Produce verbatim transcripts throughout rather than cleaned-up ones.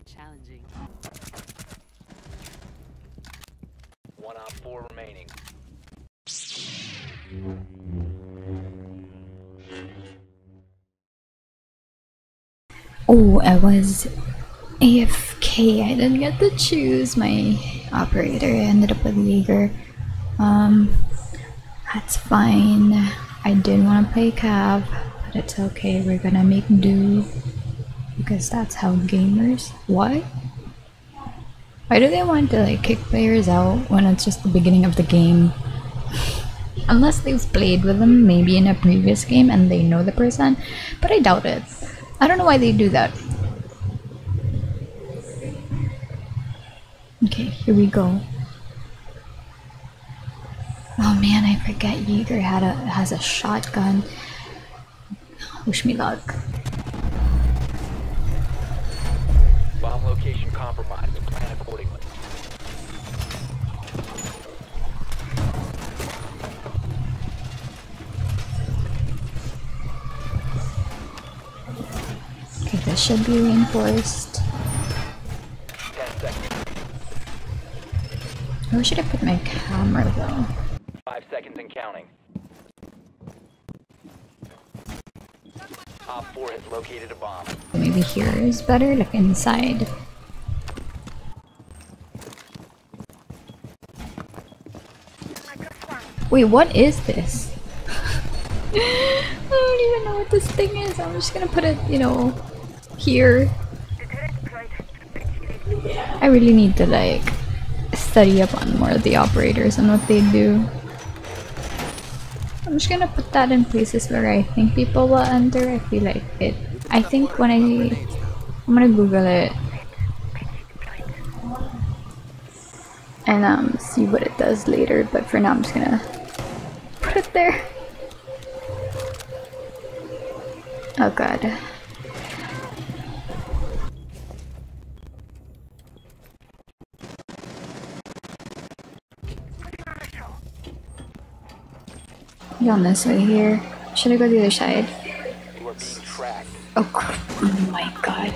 very challenging. One op four remaining. Oh, I was A F K. I didn't get to choose my operator. I ended up with Jaeger. Um, that's fine. I didn't want to play Cav, but it's okay. We're gonna make do because that's how gamers. Why? Why do they want to like kick players out when it's just the beginning of the game? Unless they've played with them maybe in a previous game and they know the person, but I doubt it. I don't know why they do that. Okay, here we go. Oh man, I forget Jaeger had a has a shotgun. Wish me luck. Bomb location compromised. Plan accordingly. Okay, this should be reinforced. Where should I put my camera though? Five seconds and counting. Op four has located a bomb. Maybe here is better. Look inside. Wait, what is this? I don't even know what this thing is. I'm just gonna put it, you know, here. I really need to like study up on more of the operators and what they do. I'm just gonna put that in places where I think people will enter. I feel like it. I think when I... I'm gonna Google it. And um, see what it does later, but for now I'm just gonna put it there. Oh god. On this way here. Should I go the other side? You are being tracked. Oh, oh my god.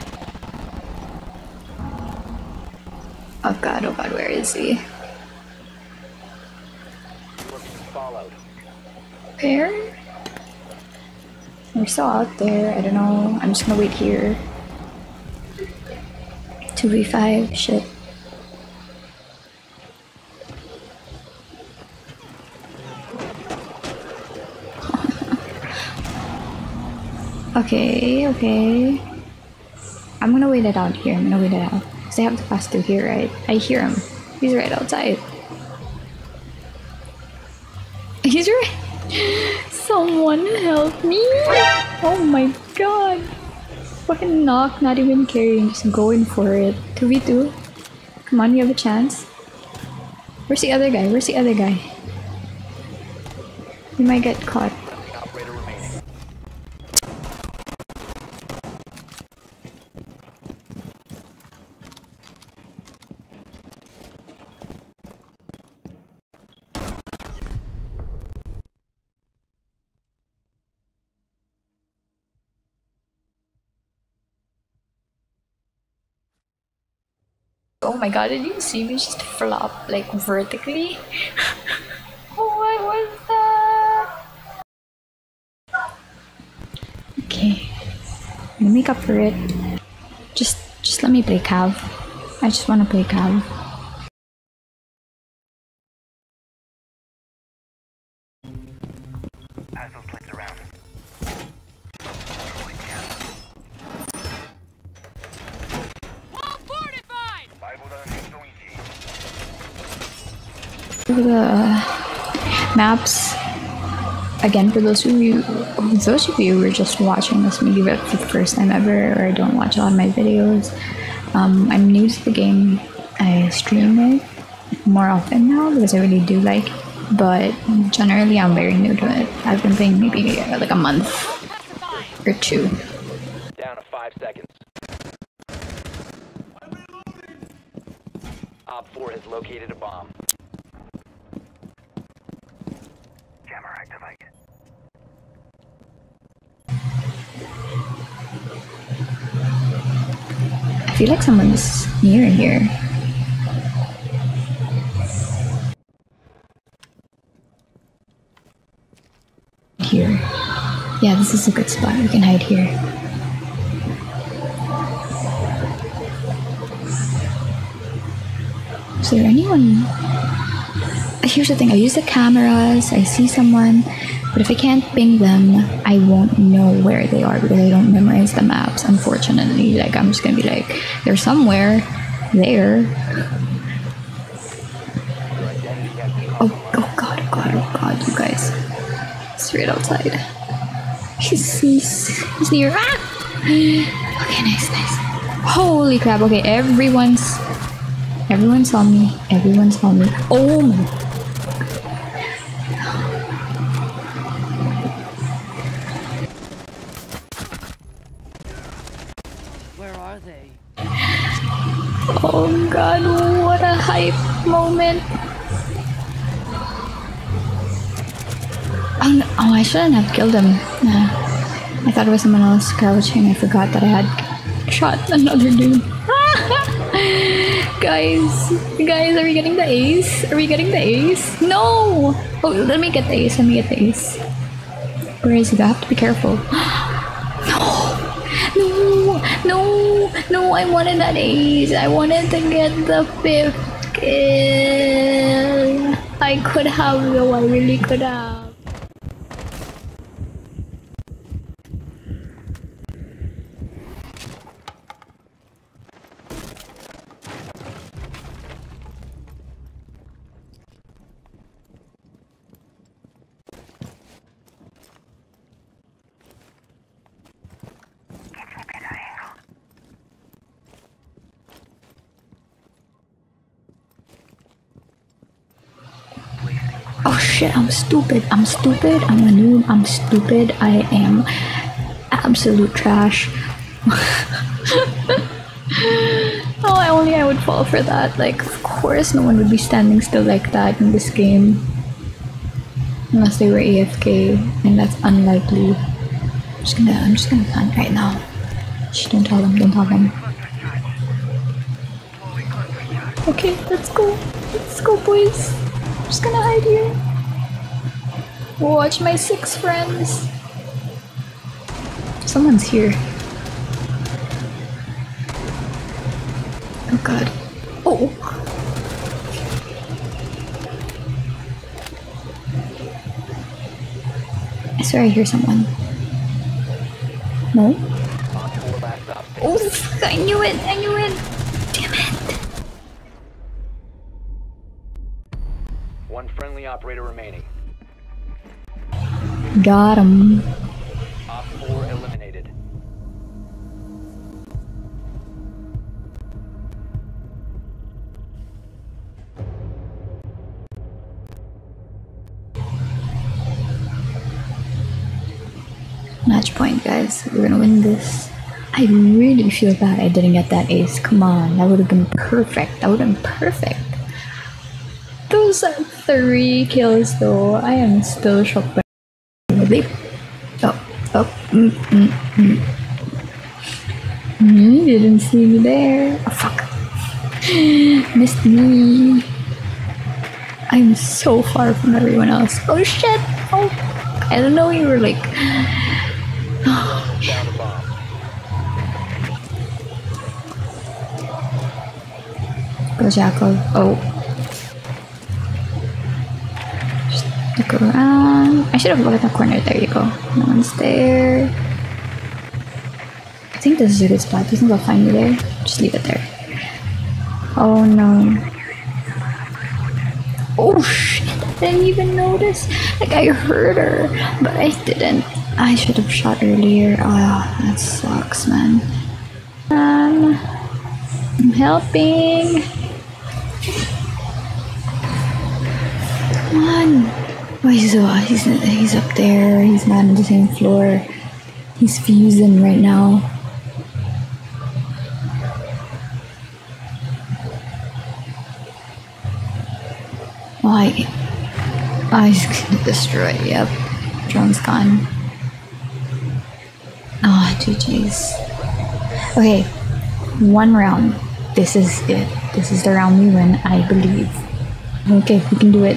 Oh god, oh god, where is he? You are being followed. Where? We're still out there. I don't know. I'm just gonna wait here. two v five, shit. Okay, okay. I'm gonna wait it out here. I'm gonna wait it out. Because I have to pass through here, right? I hear him. He's right outside. He's right. Someone help me! Oh my god! Fucking knock, not even carrying, just going for it. two v two. Come on, you have a chance. Where's the other guy? Where's the other guy? You might get caught. Oh my god, did you see me just flop like vertically? What was that? Okay, I'm gonna make up for it. Just just let me play Cav. I just wanna play Cav. The maps again for those of you those of you who are just watching this maybe for the first time ever or don't watch a lot of my videos. um I'm new to the game. I stream it more often now because I really do like it, but generally I'm very new to it. I've been playing maybe like a month or two. Down to five seconds. Op four has located a bomb. I feel like someone's near here. Here. Yeah, this is a good spot. We can hide here. Is there anyone? Here's the thing, I use the cameras, I see someone, but if I can't ping them, I won't know where they are because I don't memorize the maps, unfortunately. Like, I'm just gonna be like, they're somewhere there. Oh, oh god, oh god, oh god, you guys. Straight outside. He's, he's, he's near. Ah! Okay, nice, nice. Holy crap, okay, everyone's... Everyone saw me, everyone saw me. Oh my... Oh god, what a hype moment! Oh, no. Oh, I shouldn't have killed him. Nah. I thought it was someone else crouching. I forgot that I had shot another dude. Guys, guys, are we getting the ace? Are we getting the ace? No! Oh, let me get the ace, let me get the ace. Where is he? I have to be careful. No! No! No! I wanted that ace! I wanted to get the fifth kill! I could have though, I really could have. Oh shit, I'm stupid, I'm stupid, I'm a noob, I'm stupid, I am absolute trash. Oh, I only I would fall for that, like, of course no one would be standing still like that in this game. Unless they were A F K, and that's unlikely. I'm just gonna, I'm just gonna plant right now. Shh, don't tell them, don't tell them. Okay, let's go, let's go boys. I'm just gonna hide here. Watch my six friends. Someone's here. Oh god. Oh! I swear I hear someone. No? Oh, I knew it! I knew it! Damn it! One friendly operator remaining. Got him. Op four eliminated. Match point, guys. We're gonna win this. I really feel bad I didn't get that ace. Come on, that would have been perfect. That would have been perfect. Those are three kills though. I am still shocked by they. Oh, oh, mm, mm, mm. You didn't see me there. Oh, fuck. Missed me. I'm so far from everyone else. Oh shit. Oh, I don't know. You were like. Go Jackal. Oh. Look around. I should have looked at the corner. There you go. No one's there. I think this is a good spot. Do you think they'll find me there? Just leave it there. Oh no. Oh shit. I didn't even notice. Like I heard her, but I didn't. I should have shot earlier. Oh, that sucks, man. Um, I'm helping. Come on. Oh, he's, uh, he's, he's up there, he's not on the same floor. He's fusing right now. Why? Oh, oh, he's gonna destroy, yep. Drone's gone. Ah, oh, G G's. Okay, One round. This is it. This is the round we win, I believe. Okay, we can do it.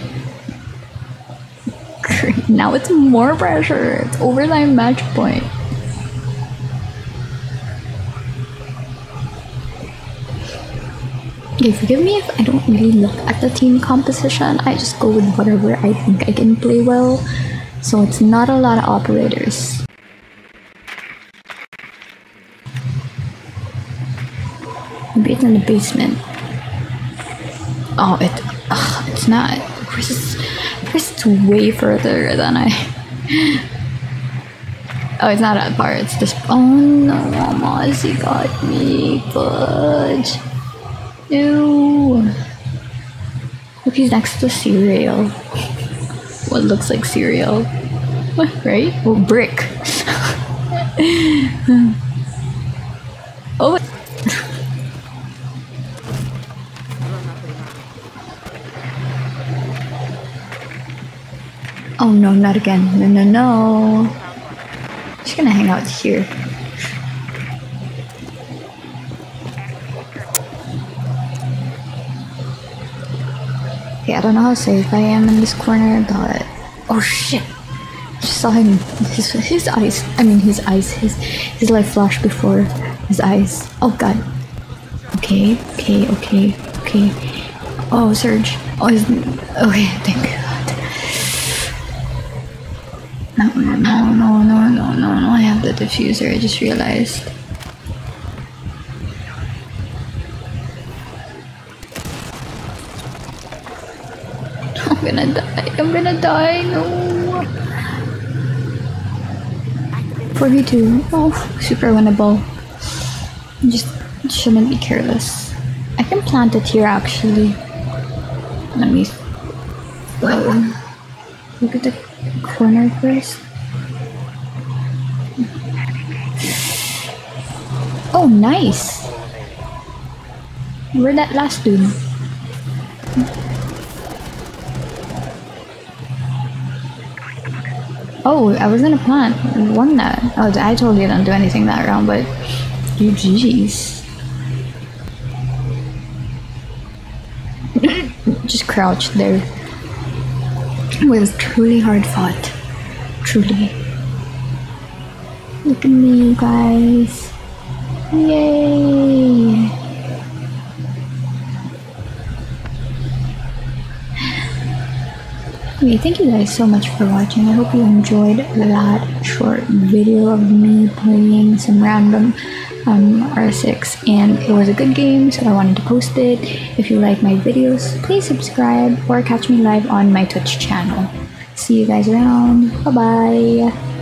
Great. Now it's more pressure. It's overtime match point. Okay, forgive me if I don't really look at the team composition. I just go with whatever I think I can play well. So it's not a lot of operators. Maybe it's in the basement. Oh, it, ugh, it's not. Chris is, Chris is way further than I. Oh, it's not that far. It's just. Oh no, Mozzie got me. Fudge. No. Look, he's next to cereal. What looks like cereal? What, right? Oh, brick. Oh. Oh no, not again. No, no, no. I'm just gonna hang out here. Okay, I don't know how safe I am in this corner, but... Oh shit! I just saw him. His, his eyes. I mean, his eyes. His, his light flashed before his eyes. Oh god. Okay, okay, okay, okay. Oh, Surge. Oh, his... Okay, thank you. No, no, no, no, no, no, no, I have the diffuser, I just realized. I'm gonna die, I'm gonna die, no! forty-two, oh, super winnable. You just shouldn't be careless. I can plant it here actually. Let me... Whoa. Look at the... corner first. Oh, nice. Where'd that last dude? Oh, I was gonna plant. I won that. Oh, I totally didn't do anything that round, but you G Gs. Just crouched there. It was truly hard fought. Truly. Look at me, guys. Yay! Okay, thank you guys so much for watching. I hope you enjoyed that short video of me playing some random um, R six, and it was a good game, so I wanted to post it. If you like my videos, please subscribe or catch me live on my Twitch channel. See you guys around. Bye bye.